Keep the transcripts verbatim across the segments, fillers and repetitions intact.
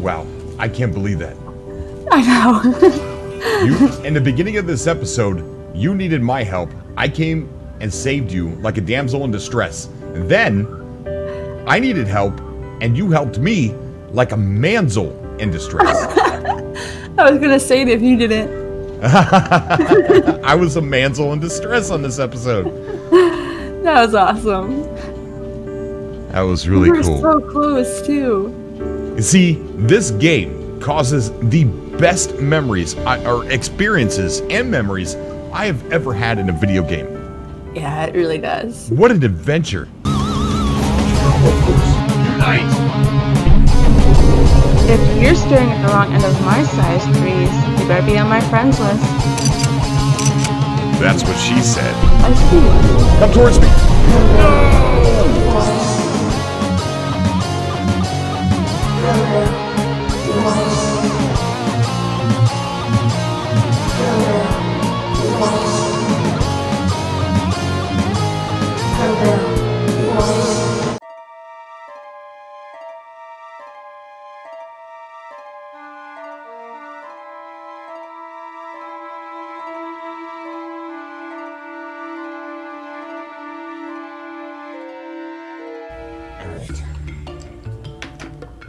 Wow, I can't believe that. I know. You, in the beginning of this episode, you needed my help. I came and saved you like a damsel in distress. And then I needed help, and you helped me like a manzel in distress. I was gonna say it if you didn't. I was a manzel in distress on this episode. That was awesome. That was really cool. We were so close too. You see, this game causes the best memories, or experiences and memories I have ever had in a video game. Yeah, it really does. What an adventure. Unite. If you're staring at the wrong end of my size threes, you better be on my friends list. That's what she said. I see. Come towards me. No!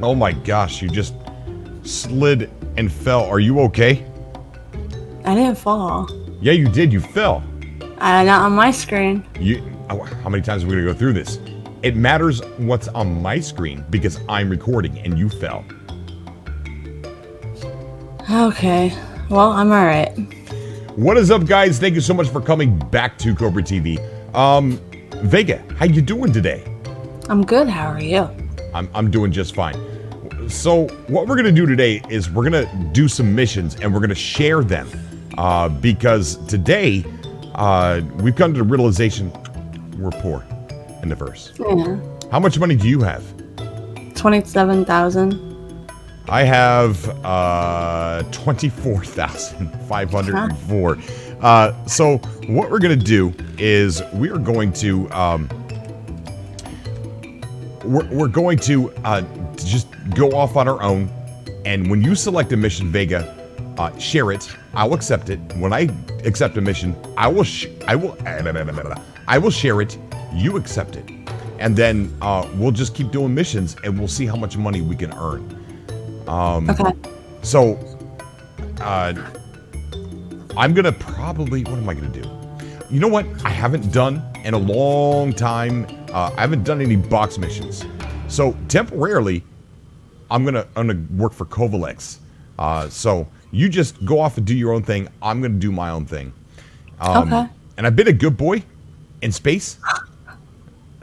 Oh my gosh, you just slid and fell. Are you okay? I didn't fall. Yeah, you did. You fell. Uh, not on my screen. You, how many times are we going to go through this? It matters what's on my screen because I'm recording and you fell. Okay. Well, I'm all right. What is up, guys? Thank you so much for coming back to Cobra T V. Um, Vega, how you doing today? I'm good. How are you? I'm, I'm doing just fine. So what we're gonna do today is we're gonna do some missions and we're gonna share them uh, because today uh, we've come to the realization we're poor and diverse. Yeah. How much money do you have? Twenty-seven thousand. I have uh, twenty-four thousand five hundred and four. Uh, so what we're gonna do is we are going to. Um, We're, we're going to uh, just go off on our own, and when you select a mission, Vega, uh, share it. I'll accept it. When I accept a mission, I will sh I will I will share it. You accept it, and then uh, we'll just keep doing missions, and we'll see how much money we can earn. Um, okay. So, uh, I'm gonna probably. What am I gonna do? You know what? I haven't done in a long time. Uh, I haven't done any box missions, so temporarily, I'm gonna I'm gonna work for Kovalex. Uh, so you just go off and do your own thing. I'm gonna do my own thing. Um, okay. And I've been a good boy in space,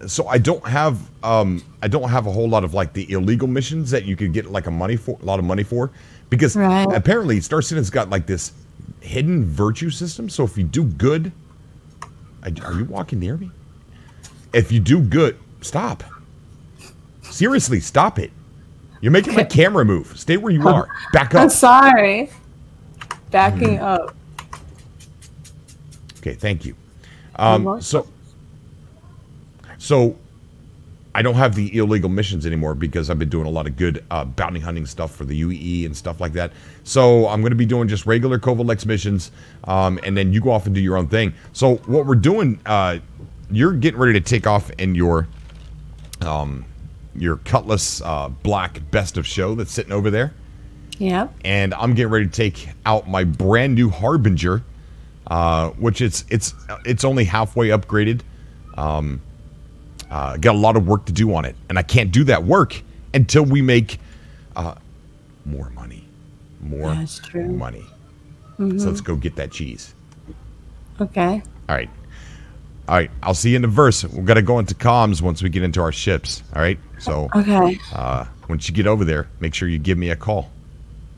so I don't have um, I don't have a whole lot of like the illegal missions that you could get like a money for a lot of money for, because right. apparently Star Citizen's got like this hidden virtue system. So if you do good, I, are you walking near me? If you do good, stop. Seriously, stop it. You're making my camera move. Stay where you are. Back up. I'm sorry. Backing mm. up. Okay, thank you. Um, so, so I don't have the illegal missions anymore because I've been doing a lot of good uh, bounty hunting stuff for the U E E and stuff like that. So I'm going to be doing just regular Kovalex missions, um, and then you go off and do your own thing. So what we're doing... Uh, You're getting ready to take off in your um, your Cutlass uh, black best of show that's sitting over there. Yeah. And I'm getting ready to take out my brand new Harbinger, uh, which it's it's it's only halfway upgraded. Um, uh, got a lot of work to do on it, and I can't do that work until we make uh, more money, more that's true. money. Mm-hmm. So let's go get that cheese. Okay. All right. All right, I'll see you in the verse. We're gonna go into comms once we get into our ships. All right, so okay. Uh, once you get over there, make sure you give me a call.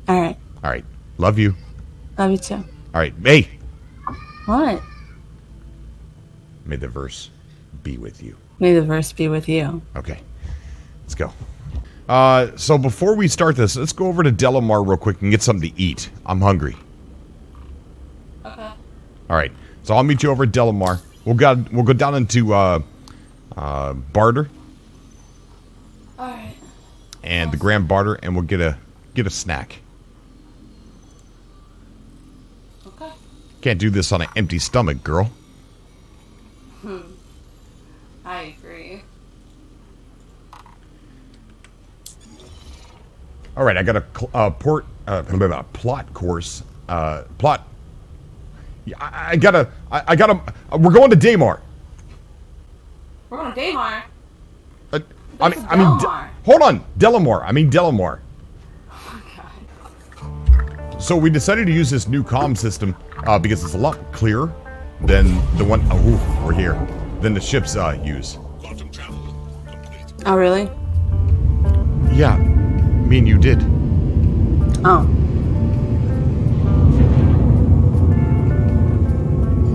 All right. All right. Love you. Love you too. All right, hey. What? May the verse be with you. May the verse be with you. Okay, let's go. Uh, so before we start this, let's go over to Delamar real quick and get something to eat. I'm hungry. Okay. All right, so I'll meet you over at Delamar. We'll go, we'll go down into uh, uh, Barter. All right. And the Grand Barter, and we'll get a get a snack. Okay. Can't do this on an empty stomach, girl. Hmm. I agree. All right, I got a uh, port uh, a plot course uh, plot. Yeah, I, I gotta. I, I gotta. Uh, we're going to Delamar. We're going to Delamar. Uh, I mean, I mean, de hold on, Delamar. I mean Delamar. Oh God. So we decided to use this new comm system uh, because it's a lot clearer than the one. Oh, we're here. Than the ships uh, use. Oh, really? Yeah. I mean, you did. Oh.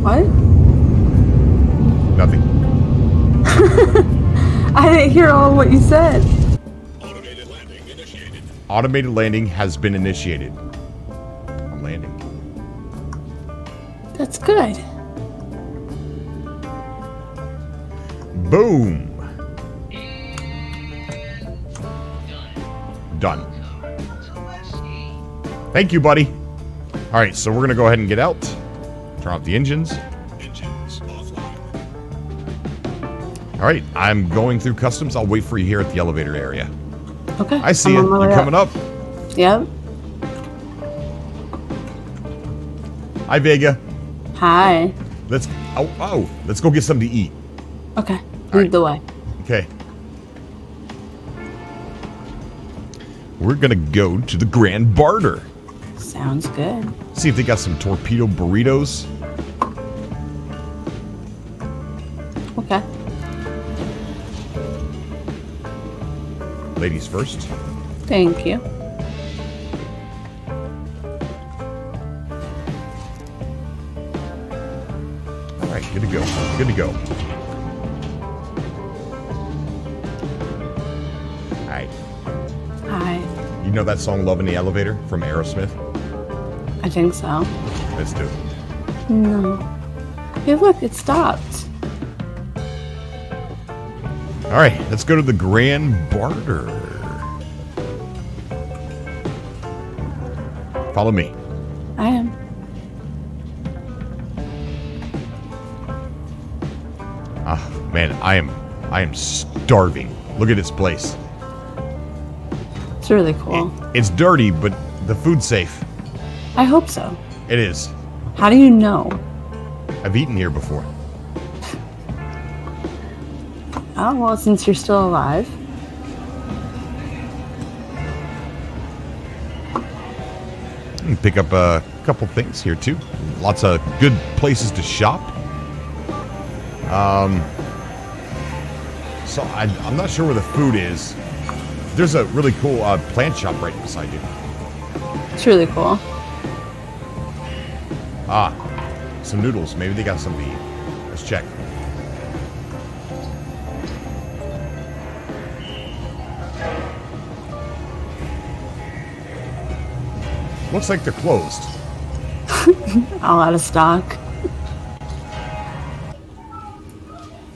What? Nothing. I didn't hear all what you said. Automated landing initiated. Automated landing has been initiated. I'm landing. That's good. Boom. Done. Thank you, buddy. All right, so we're gonna go ahead and get out. Turn off the engines. Engines offline. All right, I'm going through customs. I'll wait for you here at the elevator area. Okay. I see it. You're coming up. Yep. Hi, Vega. Hi. Let's. Oh, oh, let's go get something to eat. Okay. Lead the way. Okay. We're gonna go to the Grand Barter. Sounds good. See if they got some torpedo burritos. Okay. Ladies first. Thank you. All right, good to go. Good to go. All right. You know that song "Love in the Elevator" from Aerosmith? I think so. Let's do it. No. Hey, look, it stopped. All right, let's go to the Grand Barter. Follow me. I am. Ah, man, I am. I am starving. Look at this place. It's really cool. It, it's dirty, but the food's safe. I hope so. It is. How do you know? I've eaten here before. Oh, well, since you're still alive. You can pick up a couple things here, too. Lots of good places to shop. Um, so I, I'm not sure where the food is. There's a really cool uh, plant shop right beside you. It's really cool. Ah, some noodles. Maybe they got some to eat. Let's check. Looks like they're closed. All out of stock.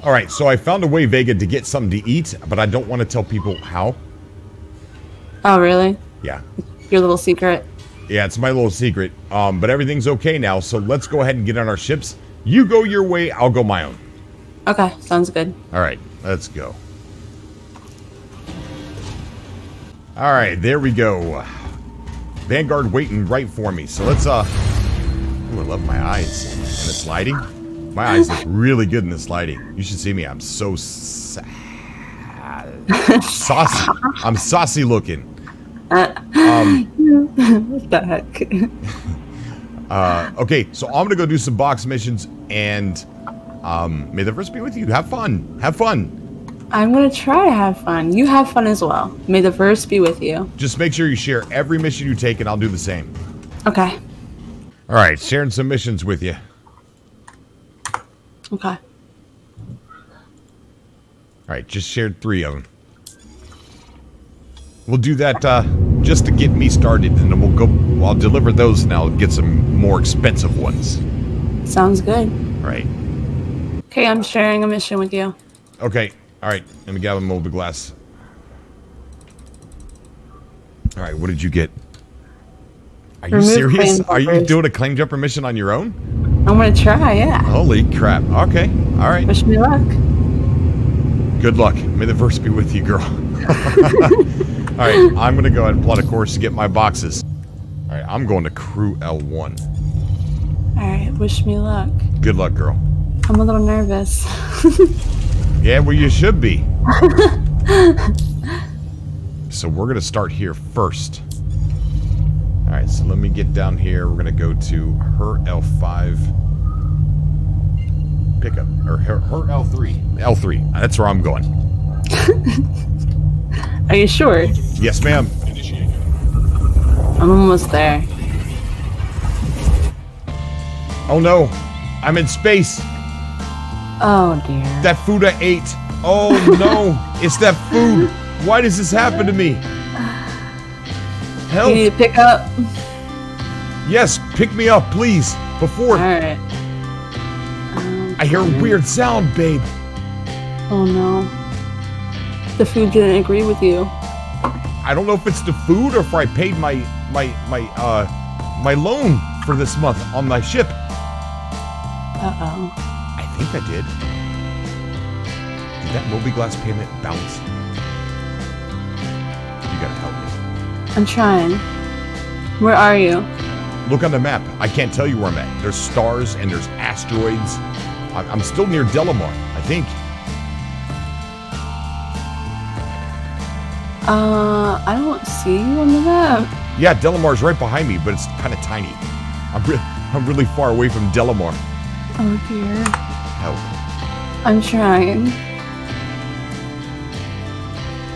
All right, so I found a way, Vega, to get something to eat, but I don't want to tell people how. Oh, really? Yeah. Your little secret? Yeah, it's my little secret. Um, but everything's okay now, so let's go ahead and get on our ships. You go your way, I'll go my own. Okay, sounds good. All right, let's go. All right, there we go. Vanguard waiting right for me. So let's, uh... Ooh, I love my eyes. And this lighting. My eyes look really good in this lighting. You should see me. I'm so sad. Saucy. I'm saucy looking. Um, what the heck? uh, okay, so I'm gonna go do some box missions, and um, may the first be with you. Have fun. Have fun. I'm gonna try to have fun. You have fun as well. May the first be with you. Just make sure you share every mission you take, and I'll do the same. Okay. All right, sharing some missions with you. Okay. All right, just shared three of them. We'll do that uh, just to get me started, and then we'll go. I'll deliver those, and I'll get some more expensive ones. Sounds good. All right. Okay, I'm sharing a mission with you. Okay. All right. Let me gather them over the glass. All right, what did you get? Are you serious? Are you doing a claim jumper mission on your own? I'm gonna try, yeah. Holy crap. Okay. All right. Wish me luck. Good luck. May the verse be with you, girl. All right, I'm gonna go ahead and plot a course to get my boxes. All right, I'm going to crew L one. All right, wish me luck. Good luck, girl. I'm a little nervous. Yeah, well, you should be. So we're gonna start here first. All right, so let me get down here. We're gonna go to her L five pickup, or her, her L three. L three, that's where I'm going. Are you sure? Yes, ma'am. I'm almost there. Oh no, I'm in space. Oh dear. That food I ate. Oh no, it's that food. Why does this happen to me? Help. You need to pick up. Yes, pick me up, please. Before. All right. Okay. I hear a weird sound, babe. Oh no. The food didn't agree with you. I don't know if it's the food or if I paid my my my uh my loan for this month on my ship. Uh oh. I think I did. Did that MobiGlass payment bounce? You gotta help me. I'm trying. Where are you? Look on the map. I can't tell you where I'm at. There's stars and there's asteroids. I'm still near Delamar, I think. Uh, I don't see you on the map. Yeah, Delamar's right behind me, but it's kind of tiny. I'm, re I'm really far away from Delamar. Oh dear. Help. I'm trying.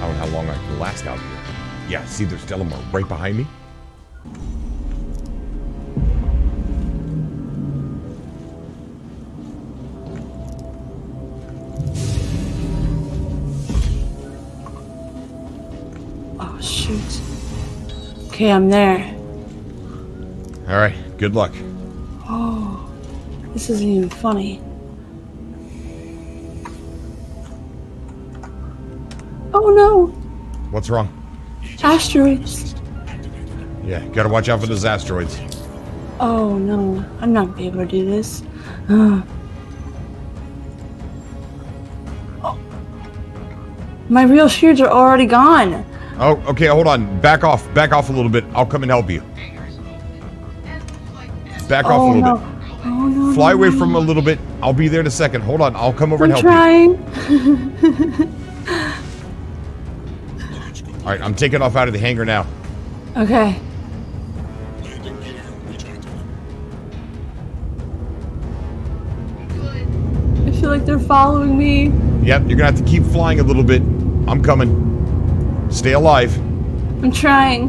I don't know how long I can last out here. Yeah, see, there's Delamar right behind me. Oh, shoot. Okay, I'm there. All right, good luck. Oh, this isn't even funny. Oh, no. What's wrong? Asteroids. Yeah, gotta watch out for those asteroids. Oh no, I'm not gonna be able to do this. Uh. Oh. My real shields are already gone. Oh, okay, hold on. Back off. Back off a little bit. I'll come and help you. Back oh, off a little no. bit. Oh, no, Fly no, away no. from a little bit. I'll be there in a second. Hold on. I'll come over I'm and help trying. you. All right, I'm taking off out of the hangar now. Okay. I feel like they're following me. Yep, you're gonna have to keep flying a little bit. I'm coming. Stay alive. I'm trying.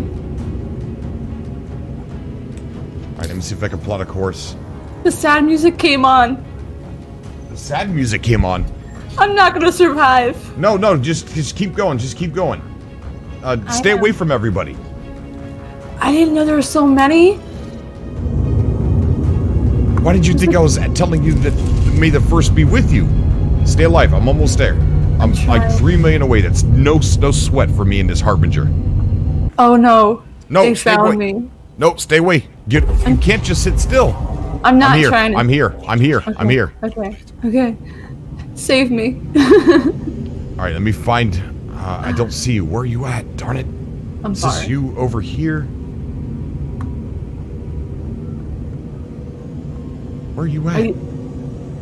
All right, let me see if I can plot a course. The sad music came on. The sad music came on? I'm not gonna survive. No, no, just, just keep going, just keep going. Uh, stay away from everybody. I didn't know there were so many. Why did you think I was telling you that may the first be with you? Stay alive. I'm almost there. I'm, I'm like three million away. That's no no sweat for me in this Harbinger. Oh no! No, they stay found away. me. Nope, stay away. Get, you can't just sit still. I'm not I'm here. trying. To... I'm here. I'm here. Okay. I'm here. Okay. Okay. Save me. All right. Let me find. Uh, I don't see you. Where are you at? Darn it. I'm sorry. Is this you over here? Where are you at? Are you...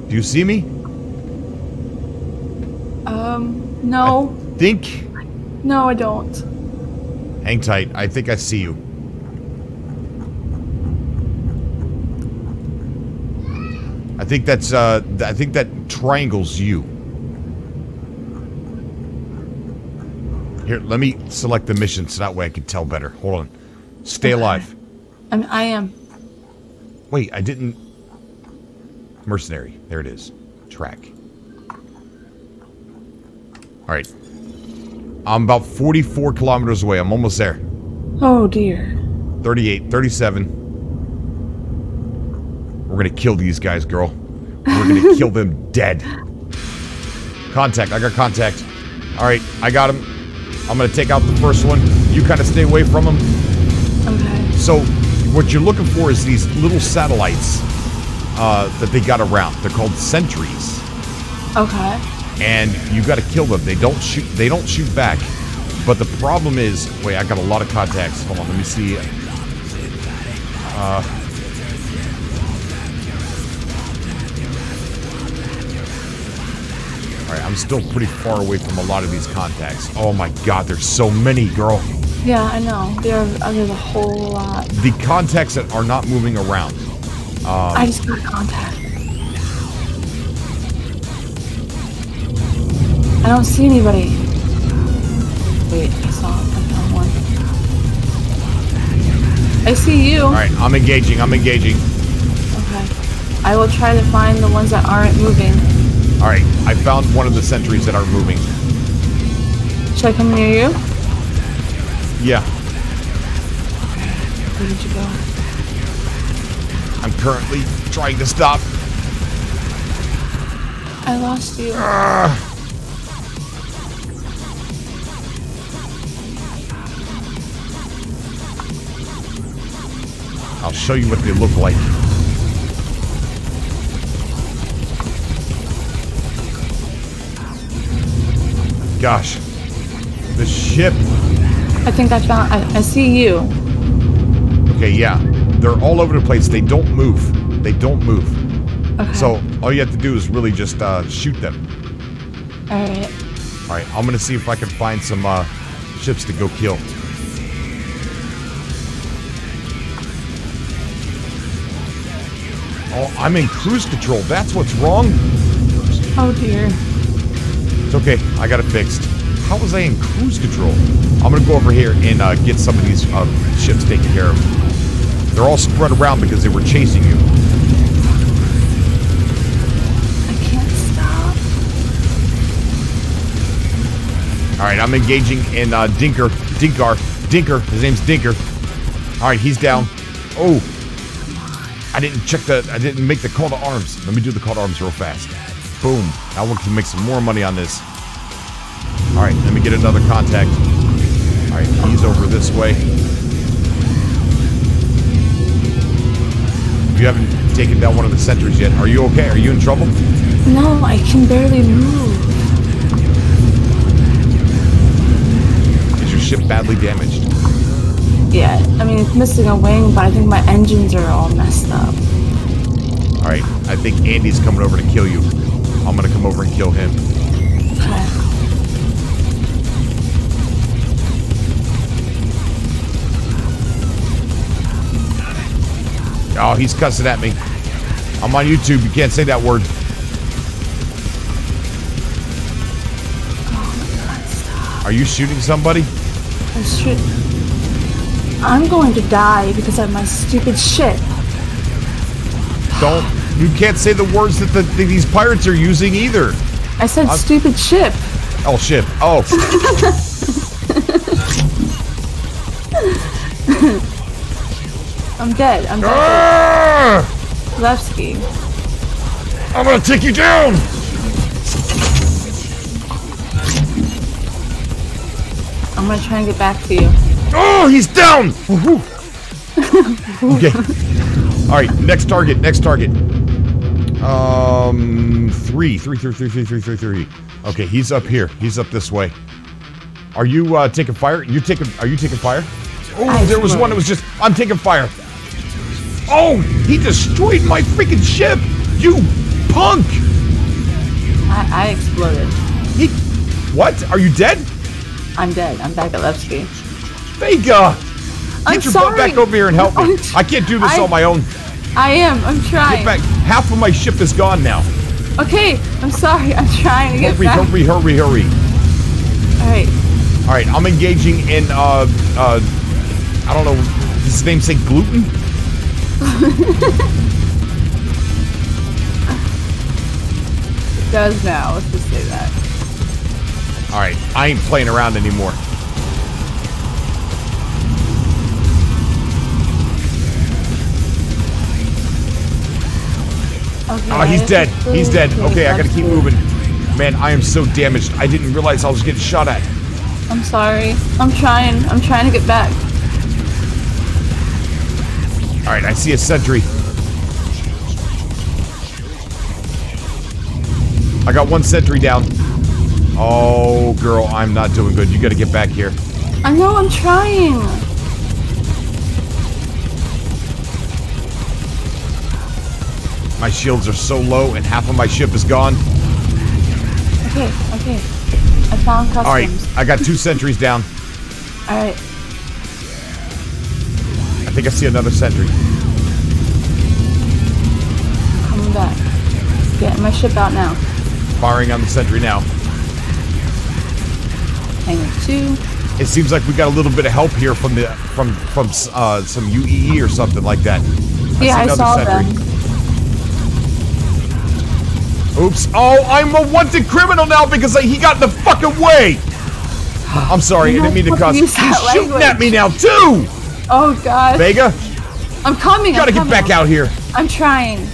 Do you see me? Um, no. I think? No, I don't. Hang tight. I think I see you. I think that's, uh, I think that triangle's you. Here, let me select the mission so that way I can tell better. Hold on. Stay okay. alive. I'm, I am. Wait, I didn't... Mercenary. There it is. Track. Alright. I'm about forty-four kilometers away. I'm almost there. Oh, dear. thirty-eight. thirty-seven. We're gonna kill these guys, girl. We're gonna kill them dead. Contact. I got contact. Alright, I got him. I'm gonna take out the first one. You kind of stay away from them. Okay. So what you're looking for is these little satellites uh, that they got around. They're called sentries. Okay. And you got to kill them. They don't shoot. They don't shoot back. But the problem is, wait, I got a lot of contacts. Hold on, let me see. Uh, all right, I'm still pretty far away from a lot of these contacts. Oh my God, there's so many, girl. Yeah, I know. There, there's a whole lot. The contacts that are not moving around. Um, I just got contact. I don't see anybody. Wait, I saw one. I see you. All right, I'm engaging. I'm engaging. Okay. I will try to find the ones that aren't moving. All right, I found one of the sentries that aren't moving. Should I come near you? Yeah. Where did you go? I'm currently trying to stop. I lost you. Uh. I'll show you what they look like. Gosh, the ship. I think I found, I, I see you. Okay, yeah, they're all over the place. They don't move, they don't move. Okay. So all you have to do is really just uh, shoot them. All right. All right, I'm gonna see if I can find some uh, ships to go kill. Oh, I'm in cruise control. That's what's wrong. Oh, dear. It's okay. I got it fixed. How was I in cruise control? I'm going to go over here and uh, get some of these uh, ships taken care of. They're all spread around because they were chasing you. I can't stop. All right, I'm engaging in uh, Dinker. Dinkar. Dinker. His name's Dinker. All right, he's down. Oh. I didn't check the, I didn't make the call to arms. Let me do the call to arms real fast. Boom. Now we can make some more money on this. All right, let me get another contact. All right, he's over this way. You haven't taken down one of the sentries yet. Are you okay? Are you in trouble? No, I can barely move. Is your ship badly damaged? Yeah, I mean, it's missing a wing, but I think my engines are all messed up. All right, I think Andy's coming over to kill you. I'm gonna come over and kill him. Okay. Oh, he's cussing at me. I'm on YouTube, you can't say that word. Oh my God, stop. Are you shooting somebody? I'm shooting. I'm going to die because of my stupid ship. Don't. You can't say the words that the, the, these pirates are using either. I said I'm, stupid ship. Oh, ship. Oh. I'm dead. I'm dead. Ah! Levski. I'm going to take you down. I'm going to try and get back to you. Oh, he's down! Okay. All right, next target, next target. Um, three, three, three, three, three, three, three, three. Okay, he's up here. He's up this way. Are you uh, taking fire? You're taking. Are you taking fire? Oh, there was one that was just. I'm taking fire. Oh, he destroyed my freaking ship! You punk! I, I exploded. He. What? Are you dead? I'm dead. I'm back at Levski. Vega! Get I'm your sorry. butt back over here and help me. I can't do this I, on my own. I am. I'm trying. Get back. Half of my ship is gone now. Okay. I'm sorry. I'm trying to get hurry, back. Hurry, hurry, hurry, hurry. All right. All right. I'm engaging in, uh, uh, I don't know, does his name say gluten? It does now. Let's just say that. All right. I ain't playing around anymore. Okay, oh, he's dead. He's dead. Okay, I gotta keep moving. Man, I am so damaged. I didn't realize I was getting shot at. I'm sorry. I'm trying. I'm trying to get back. Alright, I see a sentry. I got one sentry down. Oh, girl, I'm not doing good. You gotta get back here. I know, I'm trying. My shields are so low and half of my ship is gone. Okay, okay. I found customs. Alright, I got two sentries down. Alright. I think I see another sentry. Coming back. Getting my ship out now. Firing on the sentry now. Hangar two. It seems like we got a little bit of help here from the from from uh, some U E E or something like that. I yeah, I saw sentry. them. Oops! Oh, I'm a wanted criminal now because I, he got in the fucking way. I'm sorry, I didn't mean to cuss. He's shooting at me now too. Oh God! Vega, I'm coming. You gotta I'm coming. get back out here. I'm trying.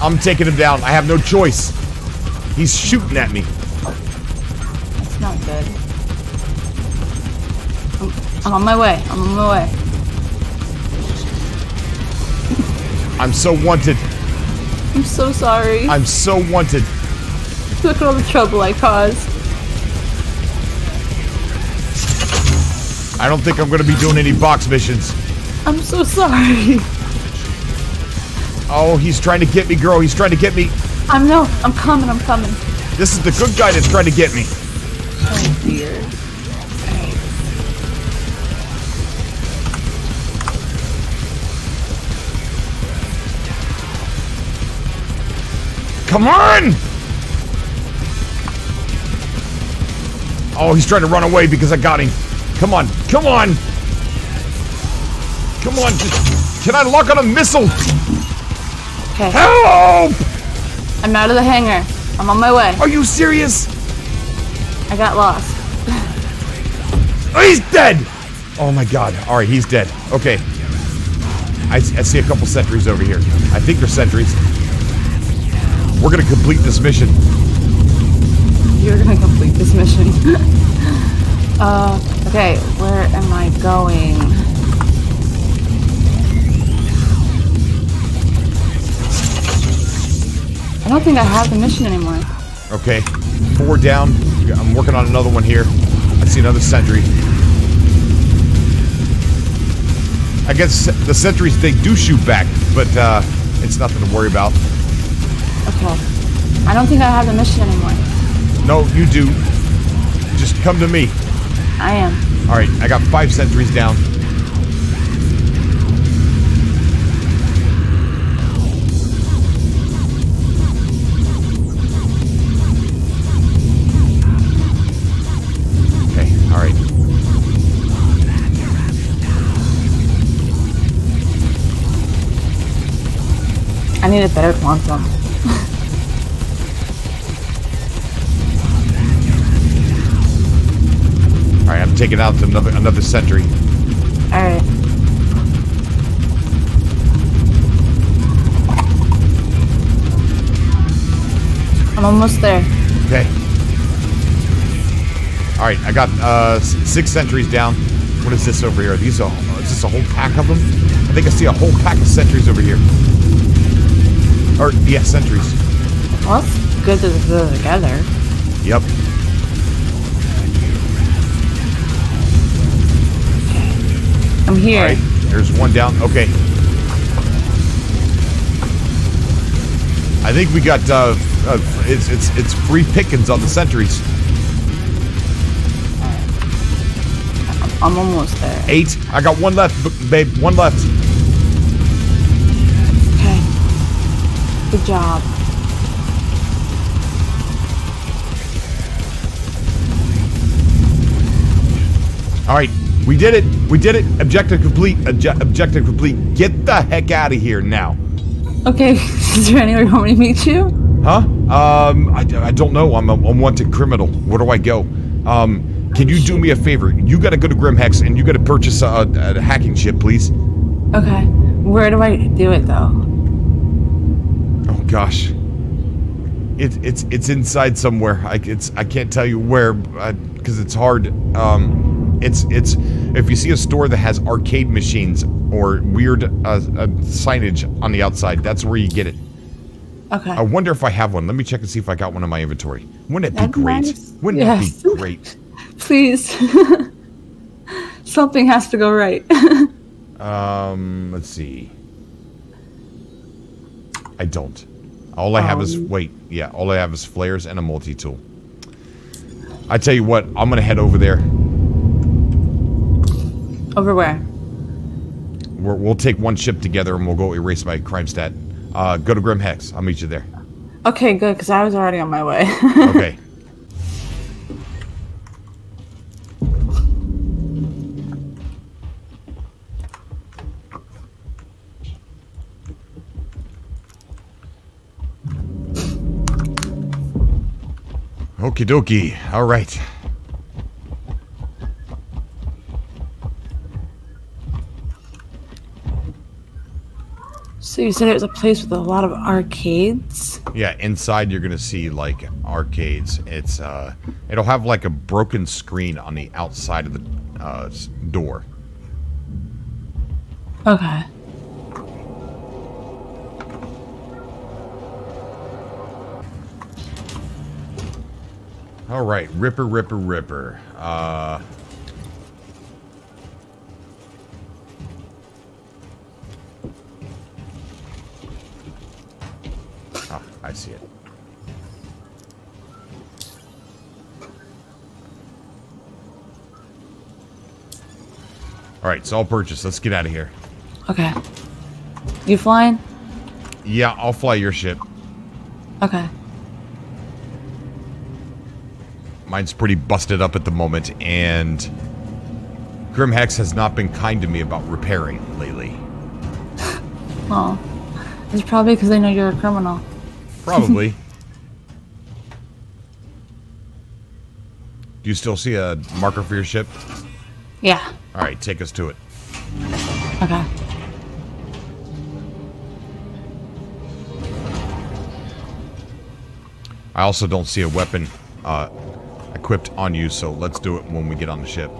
I'm taking him down. I have no choice. He's shooting at me. That's not good. I'm on my way. I'm on my way. I'm so wanted. I'm so sorry. I'm so wanted. Look at all the trouble I caused. I don't think I'm going to be doing any box missions. I'm so sorry. Oh, he's trying to get me, girl. He's trying to get me. I'm no. I'm coming. I'm coming. This is the good guy that's trying to get me. Oh, dear. Come on! Oh, he's trying to run away because I got him. Come on, come on! Come on, just, can I lock on a missile? Okay. Help! I'm out of the hangar. I'm on my way. Are you serious? I got lost. Oh, he's dead! Oh my God, all right, he's dead. Okay. I, I see a couple sentries over here. I think they're sentries. We're gonna complete this mission. You're gonna complete this mission. uh, okay, where am I going? I don't think I have the mission anymore. Okay, four down. I'm working on another one here. I see another sentry. I guess the sentries, they do shoot back, but uh, it's nothing to worry about. Okay. I don't think I have the mission anymore. No, you do. Just come to me. I am. Alright, I got five sentries down. Okay, alright. I need a better quantum. Alright, I'm taking out another another sentry. Alright. I'm almost there. Okay. Alright, I got uh, six sentries down. What is this over here? Are these all, is this a whole pack of them? I think I see a whole pack of sentries over here. Or, yeah, sentries. Well, it's good that they go together. Yep. I'm here. All right, there's one down. Okay. I think we got, uh, uh, it's, it's, it's free pickings on the sentries. Right. I'm almost there. Eight. I got one left, babe. One left. Good job. All right, we did it. We did it. Objective complete. Obje objective complete. Get the heck out of here now. Okay. Is there anywhere you want me to meet you? Huh? Um, I, I don't know. I'm a, a wanted criminal. Where do I go? Um, can you do me a favor? You got to go to Grim Hex and you got to purchase a, a, a hacking chip, please. Okay. Where do I do it though? Gosh, it, it's it's inside somewhere. I it's I can't tell you where. I, because it's hard. Um, it's it's if you see a store that has arcade machines or weird uh, uh, signage on the outside, that's where you get it. Okay. I wonder if I have one. Let me check and see if I got one in my inventory. Wouldn't it be great? Wouldn't it be great? Please. Something has to go right. um, let's see. I don't. All I um, have is wait. Yeah, all I have is flares and a multi-tool. I tell you what, I'm gonna head over there. Over where? We're, we'll take one ship together and we'll go erase my crime stat. Uh, go to Grim Hex. I'll meet you there. Okay, good, because I was already on my way. Okay. Okie dokie. All right. So you said it was a place with a lot of arcades? Yeah, inside you're gonna see like arcades. It's uh, it'll have like a broken screen on the outside of the uh, door. Okay. All right, Ripper, Ripper, Ripper. Uh. Ah, I see it. All right, so I'll purchase. Let's get out of here. Okay. You flying? Yeah, I'll fly your ship. Okay. Mine's pretty busted up at the moment, and Grim Hex has not been kind to me about repairing lately. Well, it's probably because they know you're a criminal. Probably. Do you still see a marker for your ship? Yeah. All right, take us to it. Okay. I also don't see a weapon uh, equipped on you, so let's do it when we get on the ship.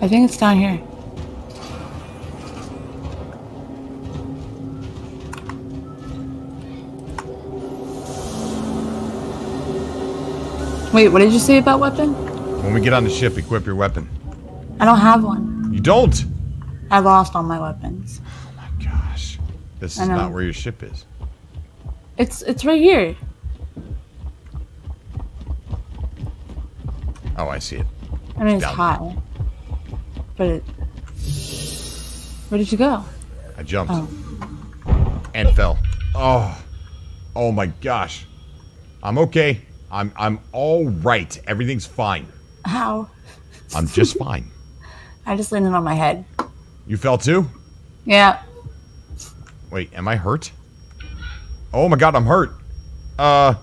I think it's down here. Wait, what did you say about weapon? When we get on the ship, equip your weapon. I don't have one. You don't? I lost all my weapons. Oh my gosh. This is not where your ship is. It's it's right here. Oh, I see it. I mean, it's down. Hot. But it... Where did you go? I jumped. Oh. And fell. Oh. Oh my gosh. I'm okay. I'm I'm all right. Everything's fine. How? I'm just fine. I just landed on my head. You fell too? Yeah. Wait, am I hurt? Oh my god, I'm hurt. Uh...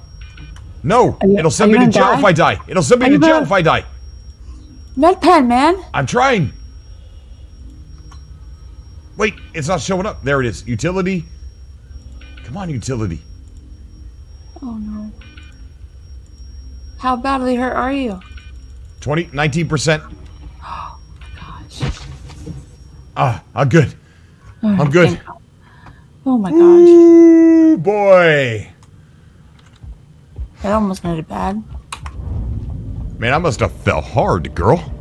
No, you, it'll send me to jail die? if I die. It'll send me to jail if I die. Medpen, man. I'm trying. Wait, it's not showing up. There it is. Utility. Come on, utility. Oh, no. How badly hurt are you? twenty, nineteen percent. Oh, my gosh. Ah, I'm good. Right, I'm good. Oh, my gosh. Ooh, boy. That almost made it bad. Man, I must have fell hard, girl.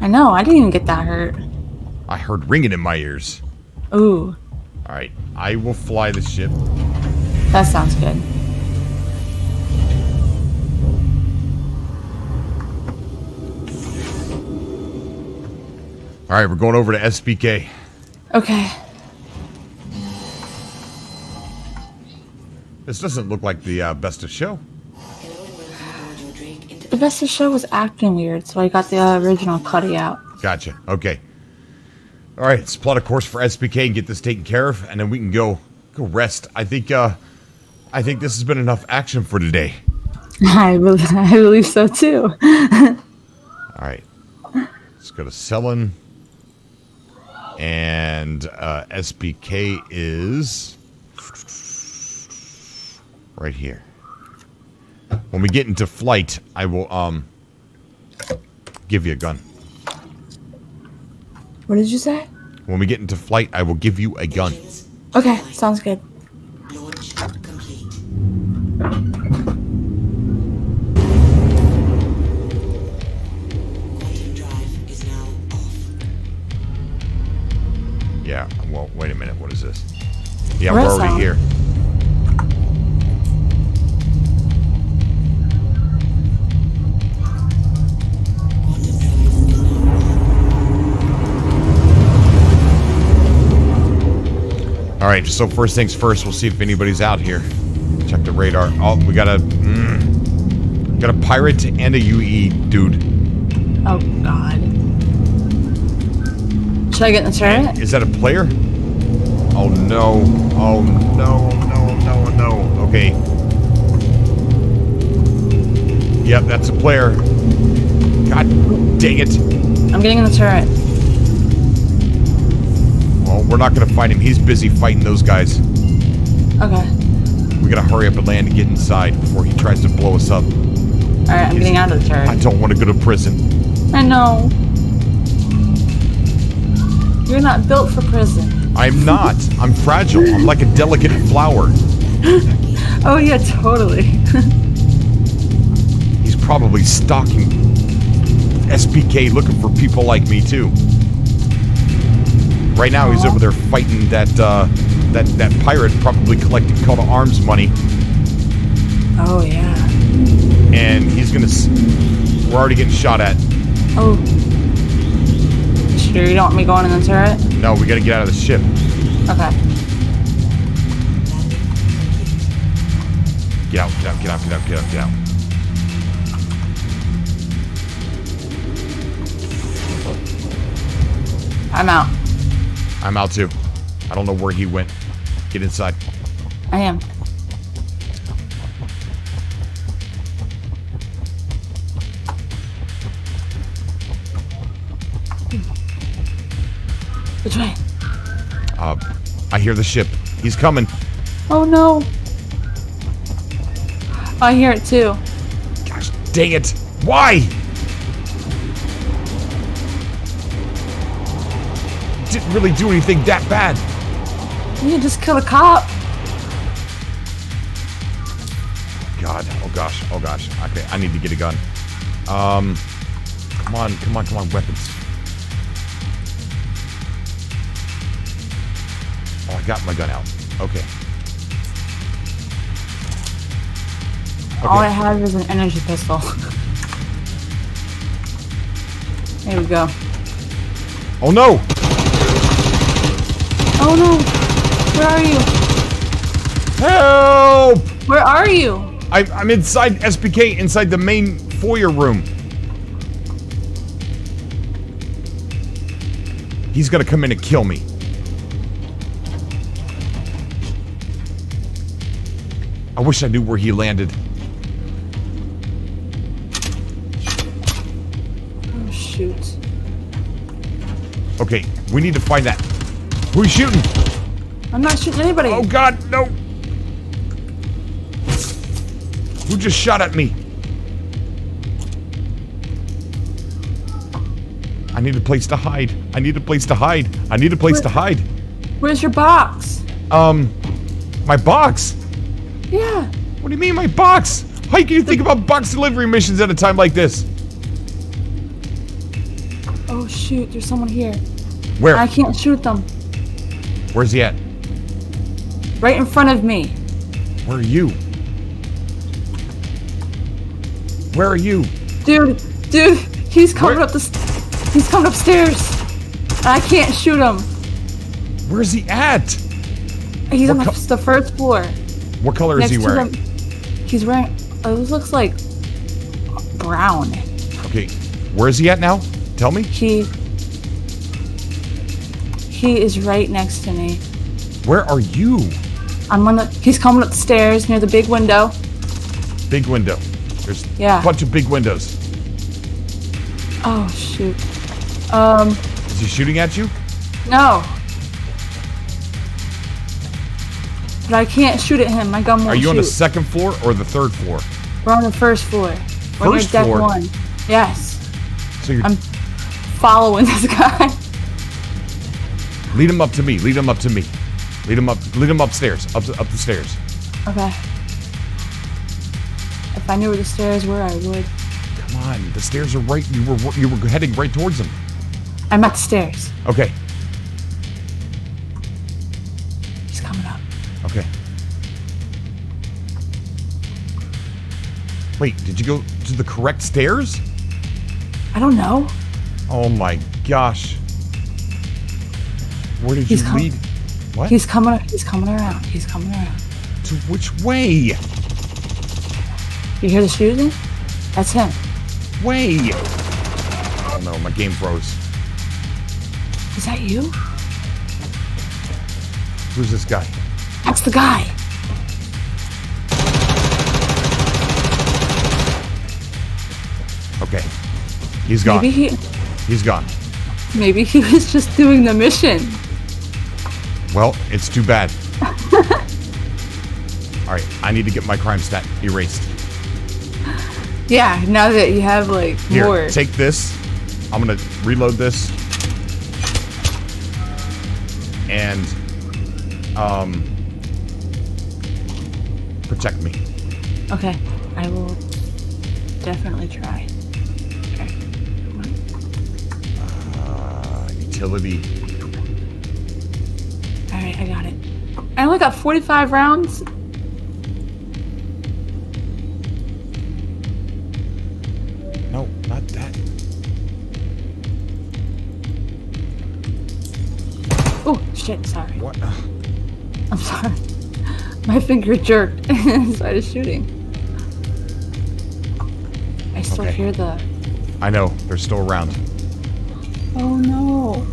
I know. I didn't even get that hurt. I heard ringing in my ears. Ooh. All right. I will fly the ship. That sounds good. All right. We're going over to S B K. Okay. This doesn't look like the uh, best of show. The best of show was acting weird, so I got the uh, original cutty out. Gotcha. Okay. All right, let's plot a course for S B K and get this taken care of, and then we can go go rest. I think uh, I think this has been enough action for today. I believe, I believe so too. All right, let's go to Selin, and uh, S B K is right here. When we get into flight, I will um give you a gun. What did you say? When we get into flight, I will give you a gun. Okay, sounds good. Launch complete. Quantum drive is now off. Yeah, well, wait a minute. What is this? Yeah, we're, we're already on. Here. Alright, so first things first, we'll see if anybody's out here. Check the radar. Oh, we got a... Mm, got a pirate and a U E E dude. Oh, God. Should I get in the turret? Is that a player? Oh, no. Oh, no, no, no, no. Okay. Yep, that's a player. God dang it. I'm getting in the turret. We're not gonna fight him. He's busy fighting those guys. Okay. We gotta hurry up and land and get inside before he tries to blow us up. Alright, I'm He's, getting out of the turret. I don't want to go to prison. I know. You're not built for prison. I'm not. I'm fragile. I'm like a delicate flower. Oh yeah, totally. He's probably stalking S B K looking for people like me too. Right now, he's over there fighting that uh, that that pirate, probably collecting call to arms money. Oh yeah. And he's gonna. S We're already getting shot at. Oh. You sure you don't want me going in the turret? No, we gotta get out of the ship. Okay. Get out! Get out! Get out! Get out! Get out! Get out! I'm out. I'm out too. I don't know where he went. Get inside. I am. Which way? Uh, I hear the ship. He's coming. Oh no. I hear it too. Gosh dang it. Why? Didn't really do anything that bad. You just killed a cop. God, oh gosh, oh gosh. Okay, I need to get a gun. Um, come on, come on, come on, weapons. Oh, I got my gun out. Okay. Okay. All I have is an energy pistol. There we go. Oh no! Oh no! Where are you? Help! Where are you? I, I'm inside S B K, inside the main foyer room. He's gonna come in and kill me. I wish I knew where he landed. Oh shoot. Okay, we need to find that. Who are you shooting? I'm not shooting anybody. Oh God, no! Who just shot at me? I need a place to hide. I need a place to hide. I need a place Where, to hide. Where's your box? Um, my box? Yeah. What do you mean my box? How can you the, think about box delivery missions at a time like this? Oh shoot, there's someone here. Where? I can't shoot them. Where's he at? Right in front of me. Where are you? Where are you? Dude, dude, he's coming Where? up the st he's coming upstairs. I can't shoot him. Where's he at? He's what on the first floor. What color Next is he wearing? He's wearing, oh, this looks like brown. Okay, where is he at now? Tell me. He. He is right next to me. Where are you? I'm on the. He's coming up the stairs near the big window. Big window. There's yeah. a bunch of big windows. Oh shoot. Um. Is he shooting at you? No. But I can't shoot at him. My gun won't shoot. Are you on the second floor or the third floor? We're on the first floor. We're first floor. Deck one. Yes. So you're I'm following this guy. Lead him up to me. Lead him up to me. Lead him up. Lead him upstairs. Up up the stairs. Okay. If I knew where the stairs were, I would. Come on, the stairs are right. You were you were heading right towards them. I'm at the stairs. Okay. He's coming up. Okay. Wait, did you go to the correct stairs? I don't know. Oh my gosh. Where did he's you lead? What? He's coming. He's coming around. He's coming around. To which way? You hear the shooting? That's him. Way. Oh no, my game froze. Is that you? Who's this guy? That's the guy. Okay. He's gone. Maybe he, He's gone. Maybe he was just doing the mission. Well, it's too bad. All right, I need to get my crime stat erased. Yeah, now that you have like Here, more. Take this. I'm gonna reload this. And um, protect me. Okay, I will definitely try. Utility. All right, I got it. I only got forty-five rounds. No, not that. Oh shit! Sorry. What? I'm sorry. My finger jerked inside of shooting. I still okay. hear the. I know. They're still around. Oh no.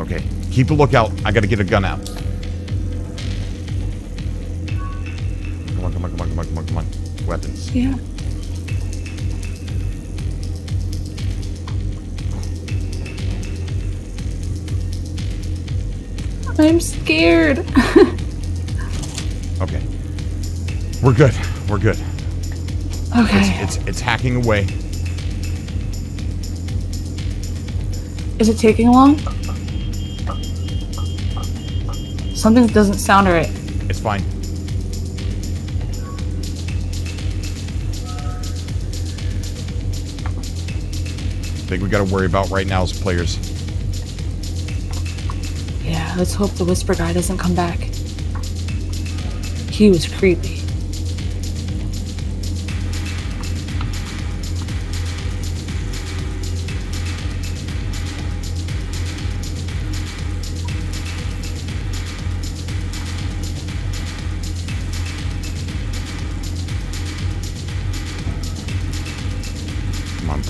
Okay, keep a lookout. I gotta get a gun out. Come on, come on, come on, come on, come on, come on. Weapons. Yeah. I'm scared. Okay. We're good. We're good. Okay. It's, it's, it's hacking away. Is it taking long? Something doesn't sound right. It's fine. I think we got to worry about right now is players. Yeah, let's hope the whisper guy doesn't come back. He was creepy.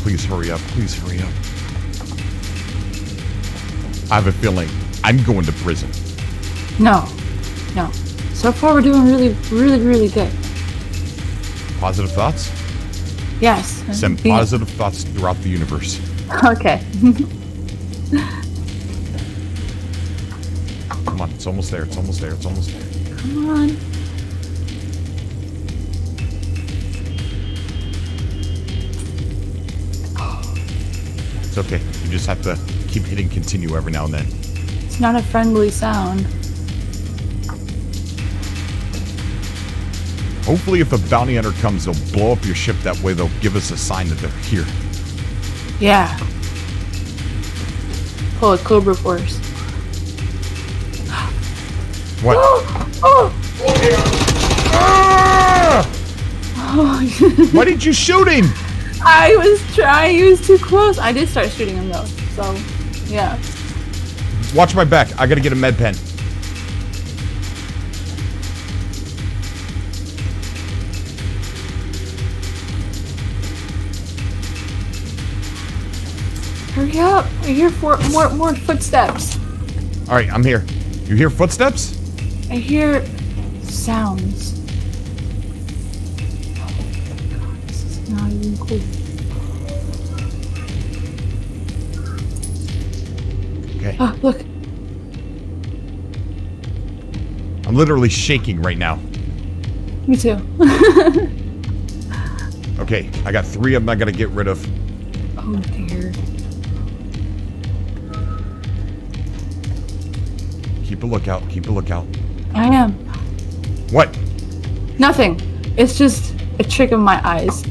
Please hurry up. Please hurry up. I have a feeling I'm going to prison. No. No. So far we're doing really, really, really good. Positive thoughts? Yes. Send positive thoughts throughout the universe. Okay. Come on. It's almost there. It's almost there. It's almost there. Come on. Okay, you just have to keep hitting continue every now and then. It's not a friendly sound. Hopefully if a bounty hunter comes, they'll blow up your ship. That way they'll give us a sign that they're here. Yeah. Pull a Cobra Force. What? Oh! Oh! Ah! Oh. Why did you shoot him? I was trying. He was too close. I did start shooting him though. So, yeah. Watch my back. I gotta get a med pen. Hurry up! I hear for more more footsteps. All right, I'm here. You hear footsteps? I hear sounds. Not even cool. Okay. Oh, look. I'm literally shaking right now. Me too. Okay, I got three of them I gotta get rid of. Oh Oh dear. Keep a lookout. Keep a lookout. I am. What? Nothing. It's just a trick of my eyes.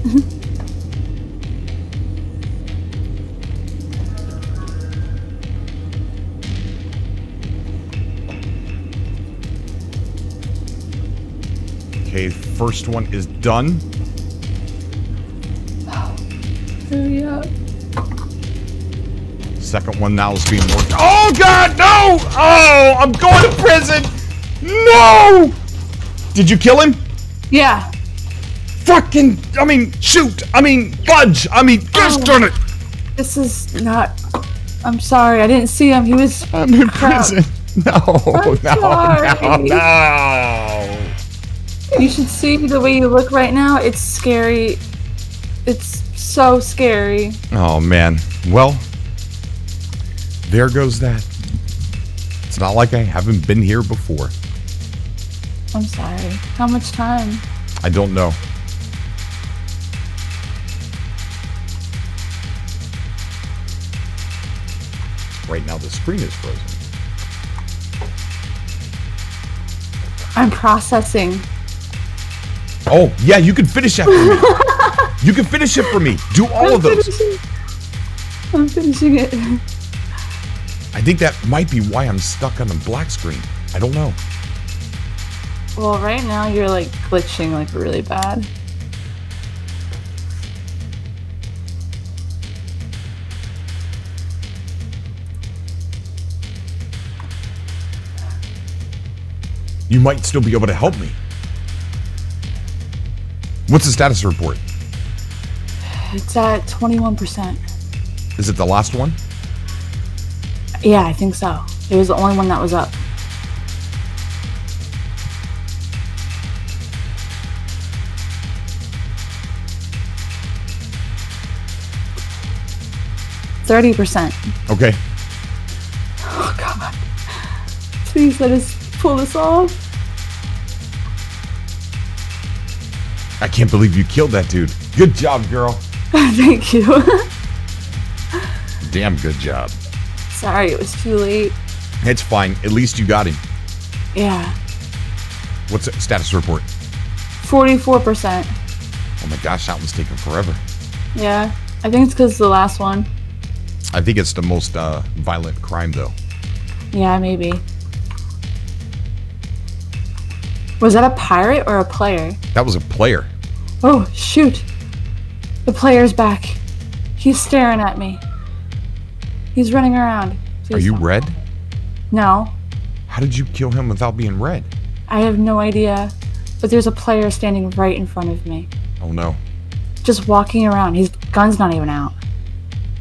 Okay, first one is done. Hurry up. Second one now is being worked. Oh God, no! Oh, I'm going to prison! No! Did you kill him? Yeah. Fucking, I mean, shoot, I mean, fudge, I mean, gosh darn it! This is not, I'm sorry, I didn't see him, he was I'm in crowd. prison. No, I'm no, sorry. no, no. You should see the way you look right now, it's scary. It's so scary. Oh man, well, there goes that. It's not like I haven't been here before. I'm sorry. How much time? I don't know. Right now the screen is frozen. I'm processing. Oh, yeah, you can finish that for me. You can finish it for me. Do all I'm of those. Finishing. I'm finishing it. I think that might be why I'm stuck on a black screen. I don't know. Well, right now you're like glitching like really bad. You might still be able to help me. What's the status report? It's at twenty-one percent. Is it the last one? Yeah, I think so. It was the only one that was up. thirty percent. Okay. Oh, God. Please let us pull this off. I can't believe you killed that dude. Good job, girl. Thank you. Damn good job. Sorry, it was too late. It's fine. At least you got him. Yeah. What's the status report? forty-four percent. Oh my gosh, that one's taking forever. Yeah. I think it's because it's the last one. I think it's the most uh, violent crime, though. Yeah, maybe. Was that a pirate or a player? That was a player. Oh, shoot. The player's back. He's staring at me. He's running around. Please Are you don't. red? No. How did you kill him without being red? I have no idea, but there's a player standing right in front of me. Oh, no. Just walking around. His gun's not even out.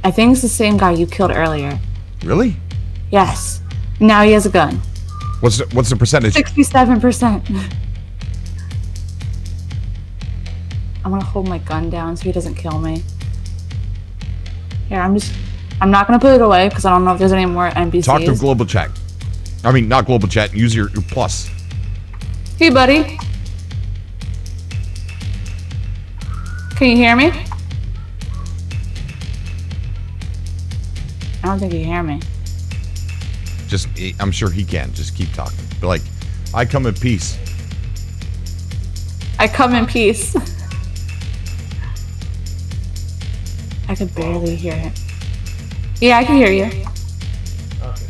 I think it's the same guy you killed earlier. Really? Yes. Now he has a gun. What's the, what's the percentage? sixty-seven percent. I'm gonna hold my gun down so he doesn't kill me. Here, I'm just, I'm not gonna put it away because I don't know if there's any more N P Cs. Talk to Global Chat. I mean, not Global Chat, use your, your plus. Hey, buddy. Can you hear me? I don't think you hear me. Just, I'm sure he can. Just keep talking. But like, I come in peace. I come in peace. I could barely hear him. Yeah, I can hear you. Okay.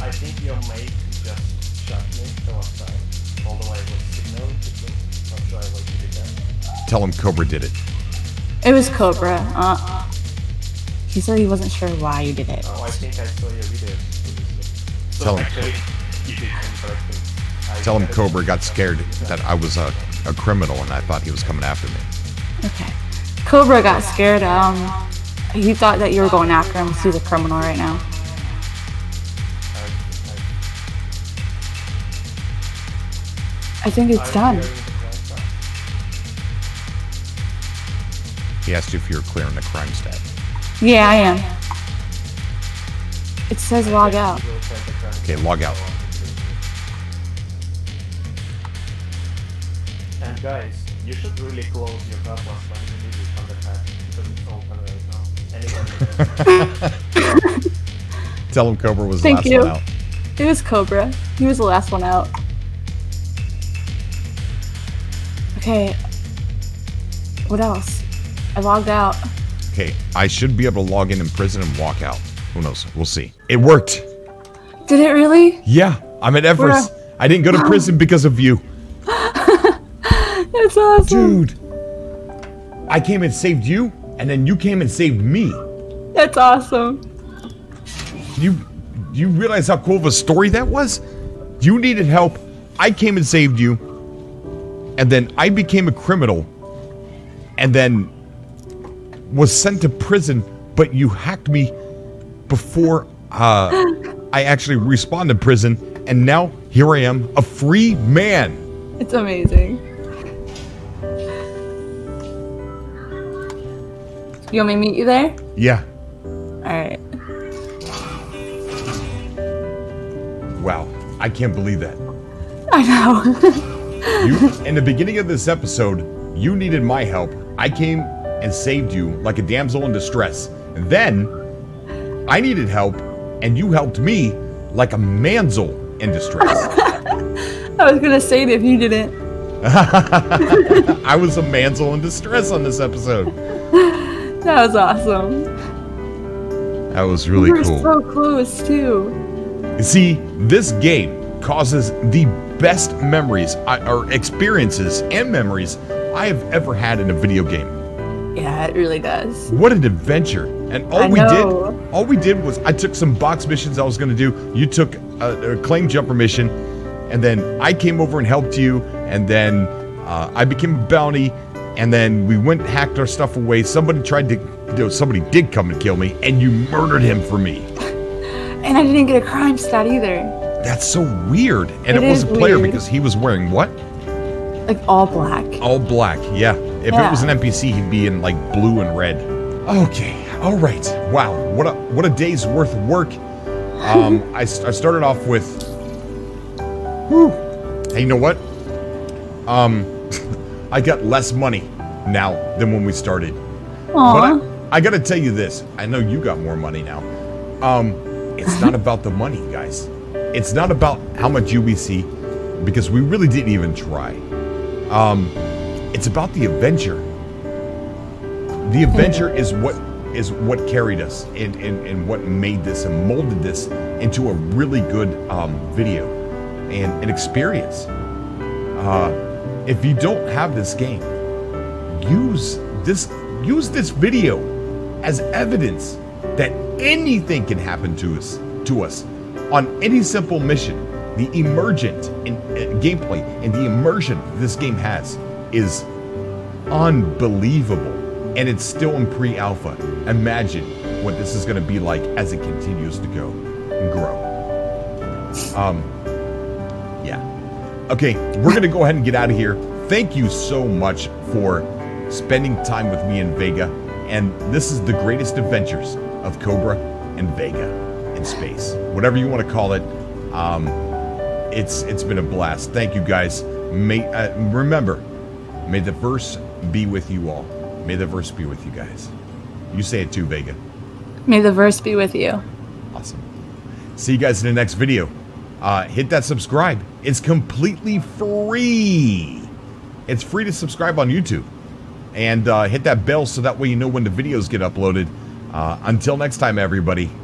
I think your mate just shot me, so I'm sorry. Although I was signaled to me. I'm sorry what you did that. Tell him Cobra did it. It was Cobra. Uh, he said he wasn't sure why you did it. Oh, I think I saw your video. Tell him, tell him Cobra got scared that I was a, a criminal and I thought he was coming after me. Okay. Cobra got scared. Um, he thought that you were going after him because he's a criminal right now. I think it's done. He asked you if you were clearing the crime stat. Yeah, I am. It says log out. Okay, log out. And guys, you should really close your Cutlass when you leave it on the pack because it's open right now. Tell him Cobra was the Thank last you. one out. It was Cobra. He was the last one out. Okay. What else? I logged out. Okay, I should be able to log in in prison and walk out. Who knows? We'll see. It worked. Did it really? Yeah, I'm at Everest. We're... I didn't go to prison because of you. That's awesome. Dude, I came and saved you, and then you came and saved me. That's awesome. You, you realize how cool of a story that was? You needed help. I came and saved you. And then I became a criminal. And then was sent to prison, but you hacked me before uh, I actually respawned in prison. And now here I am, a free man. It's amazing. You want me to meet you there? Yeah. Alright. Wow. I can't believe that. I know. You, in the beginning of this episode, you needed my help. I came and saved you like a damsel in distress. And then, I needed help, and you helped me like a manzel in distress. I was going to say it if you didn't. I was a manzel in distress on this episode. That was awesome. That was really cool. We were cool. so close, too. See, this game causes the best memories, or experiences and memories I have ever had in a video game. Yeah, it really does. What an adventure. And all I we know. did, all we did was I took some box missions I was going to do. You took a, a claim jumper mission, and then I came over and helped you, and then uh, I became a bounty. And then we went and hacked our stuff away. Somebody tried to, you know, somebody did come and kill me, and you murdered him for me. And I didn't get a crime stat either. That's so weird. And it, it was a player weird. because he was wearing what? Like all black. All black, yeah. If yeah. it was an N P C, he'd be in like blue and red. Okay, all right. Wow, what a what a day's worth of work. Um, I, I started off with. Whew. Hey, you know what? Um. I got less money now than when we started. Aww. But I, I gotta tell you this. I know you got more money now. Um, it's not about the money, guys. It's not about how much you see, because we really didn't even try. Um, it's about the adventure. The adventure is what is what carried us and, and, and what made this and molded this into a really good um, video and an experience. Uh, If you don't have this game, use this use this video as evidence that anything can happen to us to us on any simple mission. The emergent in, uh, gameplay and the immersion this game has is unbelievable, and it's still in pre-alpha. Imagine what this is going to be like as it continues to go and grow. Um, yeah. Okay, we're gonna go ahead and get out of here. Thank you so much for spending time with me and Vega. And this is the greatest adventures of Cobra and Vega in space, whatever you want to call it. Um, it's it's been a blast. Thank you guys. May uh, remember, may the verse be with you all. May the verse be with you guys. You say it too, Vega. May the verse be with you. Awesome. See you guys in the next video. Uh, hit that subscribe. It's completely free. It's free to subscribe on YouTube. And uh, hit that bell so that way you know when the videos get uploaded. Uh, until next time, everybody.